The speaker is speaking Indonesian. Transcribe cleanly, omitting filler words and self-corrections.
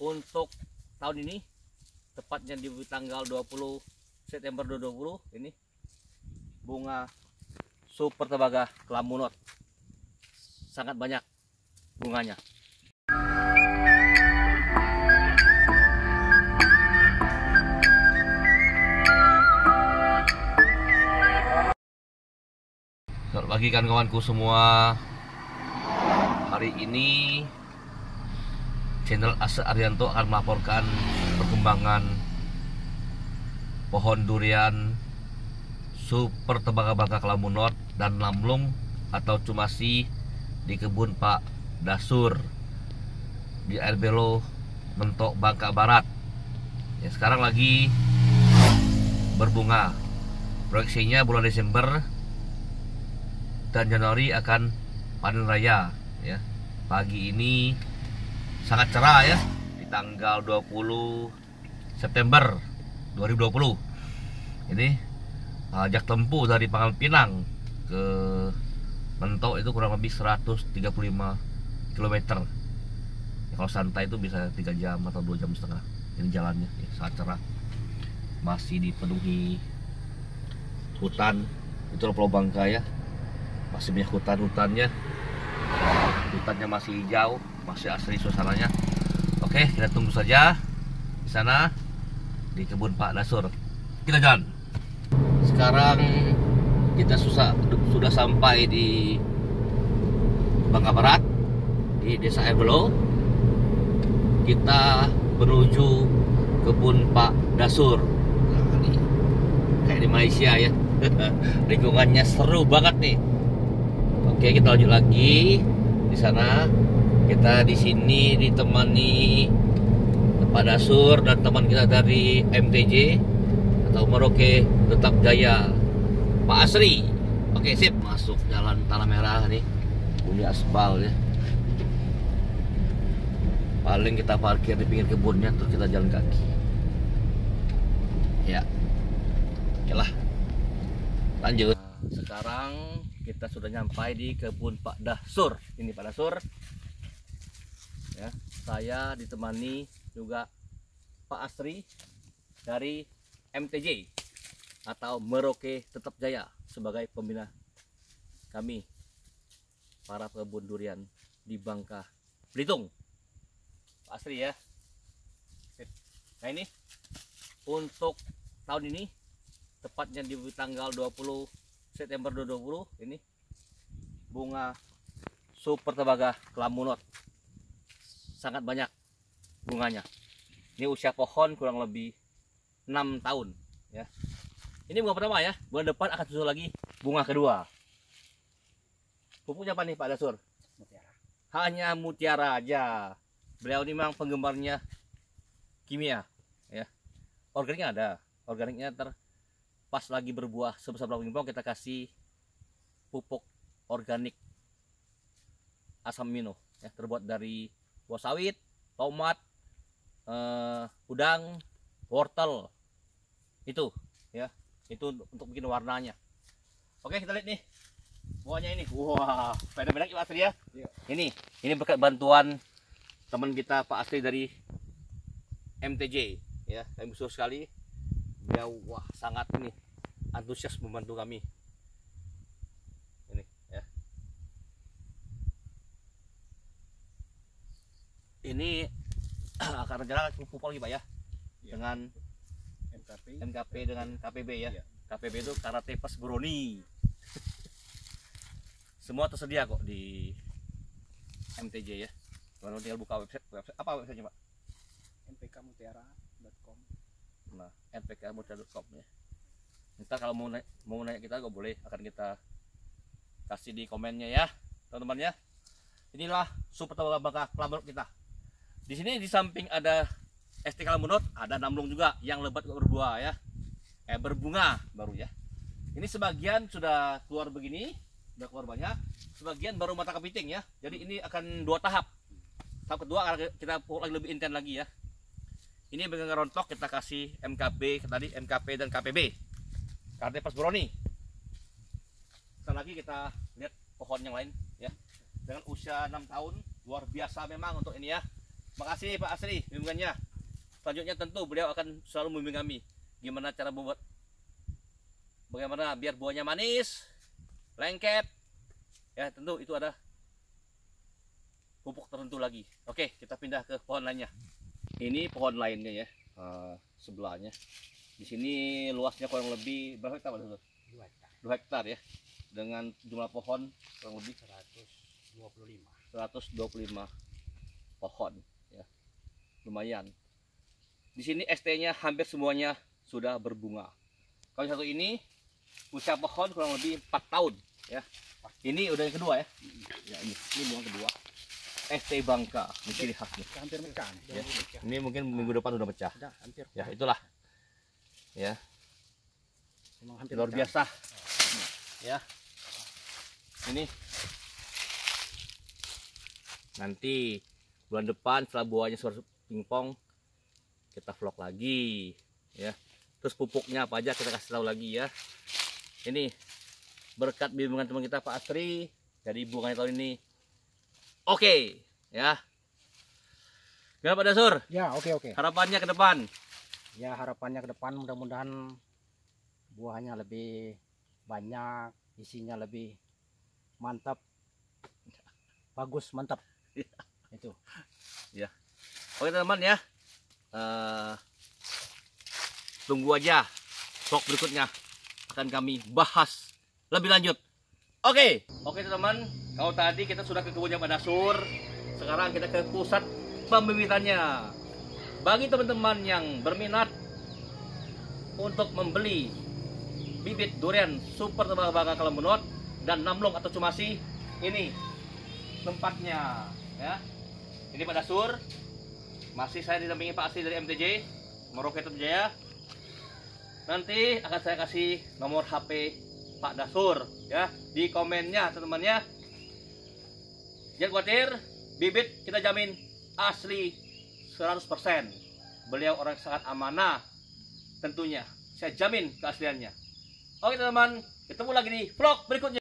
untuk tahun ini, tepatnya di tanggal 20 September 2020 ini, bunga Super Tebaga Kalamunot sangat banyak bunganya. Selamat pagi kan kawanku semua. Hari ini Channel Ase Ardianto akan melaporkan perkembangan pohon durian Super Tebaga Bangka Kalamunot dan Namlung atau Cumasi di kebun Pak Dasur di Air Belo, Mentok, Bangka Barat. Ya, sekarang lagi berbunga. Proyeksinya bulan Desember dan Januari akan panen raya. Ya, pagi ini sangat cerah ya, di tanggal 20 September 2020. Ini jarak tempuh dari Pangkal Pinang ke Mentok itu kurang lebih 135 km. Ya, kalau santai itu bisa 3 jam atau 2 jam setengah. Ini jalannya ya, sangat cerah, masih dipenuhi hutan. Itu Pulau Bangka ya, masih banyak hutannya masih hijau, masih asri suasananya. Oke, kita tunggu saja di sana di kebun Pak Dasur. Kita jalan. Sekarang kita sudah sampai di Bangka Barat di Desa Air Belo. Kita menuju kebun Pak Dasur. Nah, ini kayak di Malaysia ya. Lingkungannya seru banget nih. Oke, kita lanjut lagi di sana. Kita di sini ditemani Pak Dasur dan teman kita dari MTJ atau Meroke Tetap Jaya, Pak Asri. Oke, sip, masuk jalan tanah merah nih, bunyi aspal ya. Paling kita parkir di pinggir kebunnya, terus kita jalan kaki. Ya, oke lah, lanjut. Sekarang kita sudah nyampai di kebun Pak Dasur. Ini Pak Dasur ya, saya ditemani juga Pak Asri dari MTJ atau Meroke Tetap Jaya sebagai pembina kami para pekebun durian di Bangka Belitung. Pak Asri ya. Nah, ini untuk tahun ini, tepatnya di tanggal 20 September 2020 ini, bunga Super Tebaga Kalamunot sangat banyak bunganya. Ini usia pohon kurang lebih 6 tahun ya. Ini bunga pertama ya, bulan depan akan susul lagi bunga kedua. Pupuknya apa nih Pak Dasur? Mutiara. Hanya mutiara aja. Beliau ini memang penggemarnya kimia ya. Organiknya ada, organiknya pas lagi berbuah sebesar belimbing kita kasih pupuk organik asam amino ya, terbuat dari buah sawit, tomat, udang, wortel. Itu ya, itu untuk bikin warnanya. Oke, kita lihat nih buahnya ini. Wah, fenomenal Pak Asri ya. Ini berkat bantuan teman kita Pak Asri dari MTJ ya. Kami bersyukur sekali. Ya, wah, sangat ini antusias membantu kami ini ya. Ini akan rencana pupuk lagi Pak ya, dengan MKP dengan KPB ya. KPB itu karate pas brownie. Semua tersedia kok di MTJ ya. Baru tinggal buka website apa websitenya Pak? mpkmutiara.com. Nah, mpkmutiara.com ya. Ntar kalau mau nanya kita kok boleh, akan kita kasih di komennya ya, teman-teman ya. Inilah Super Tebaga Bangka Kalamunot kita. Di sini di samping ada ST Kalamunot, ada Namlung juga yang lebat berbuah ya. Berbunga baru ya. Ini sebagian sudah keluar begini, sudah keluar banyak. Sebagian baru mata kepiting ya. Jadi ini akan 2 tahap. Tahap kedua kita pukul lagi lebih intens lagi ya. Ini dengan rontok kita kasih MKP tadi, MKP dan KPB. Karena pas brownie. Sekarang lagi kita lihat pohon yang lain ya. Dengan usia 6 tahun, luar biasa memang untuk ini ya. Makasih Pak Asri bimbingannya. Selanjutnya tentu beliau akan selalu membimbing kami gimana cara membuat, bagaimana biar buahnya manis, lengket. Ya, tentu itu ada pupuk tertentu lagi. Oke, kita pindah ke pohon lainnya. Ini pohon lainnya ya, sebelahnya. Di sini luasnya kurang lebih berapa hektar, Pak Dasur? 2 hektar ya. Dengan jumlah pohon kurang lebih 125 pohon ya. Lumayan. Di sini ST-nya hampir semuanya sudah berbunga. Kalau satu ini usia pohon kurang lebih 4 tahun ya. Ini udah yang kedua ya. Ya ini bunga kedua. ST Bangka, ciri khasnya. Hampir mekar. Ya. Ini mungkin minggu depan udah pecah. Udah, hampir. Ya, itulah. Ya. Memang hampir luar biasa. Ya, ini nanti bulan depan setelah buahnya suara pingpong kita vlog lagi ya. Terus pupuknya apa aja kita kasih tahu lagi ya. Ini berkat bimbingan teman kita Pak Asri, jadi bunganya tahun ini oke ya. Gimana Pak Dasur? Ya oke. Harapannya ke depan? Ya harapannya ke depan mudah-mudahan buahnya lebih banyak, isinya lebih mantap, bagus, mantap ya. Itu ya. Oke teman-teman ya, tunggu aja vlog berikutnya, akan kami bahas lebih lanjut. Oke teman-teman, kalau tadi kita sudah ke kebunnya Pak Dasur, sekarang kita ke pusat pembibitannya. Bagi teman-teman yang berminat untuk membeli bibit durian super Bangka Kalamunot dan Namlung atau Cumasi, ini tempatnya ya. Ini Pak Dasur, masih saya didampingi Pak Asri dari MTJ Meroke Tetap Jaya. Nanti akan saya kasih nomor HP Pak Dasur ya di komennya teman-temannya. Jangan khawatir, bibit kita jamin asli 100%. Beliau orang sangat amanah, tentunya saya jamin keasliannya. Oke teman-teman, ketemu lagi di vlog berikutnya.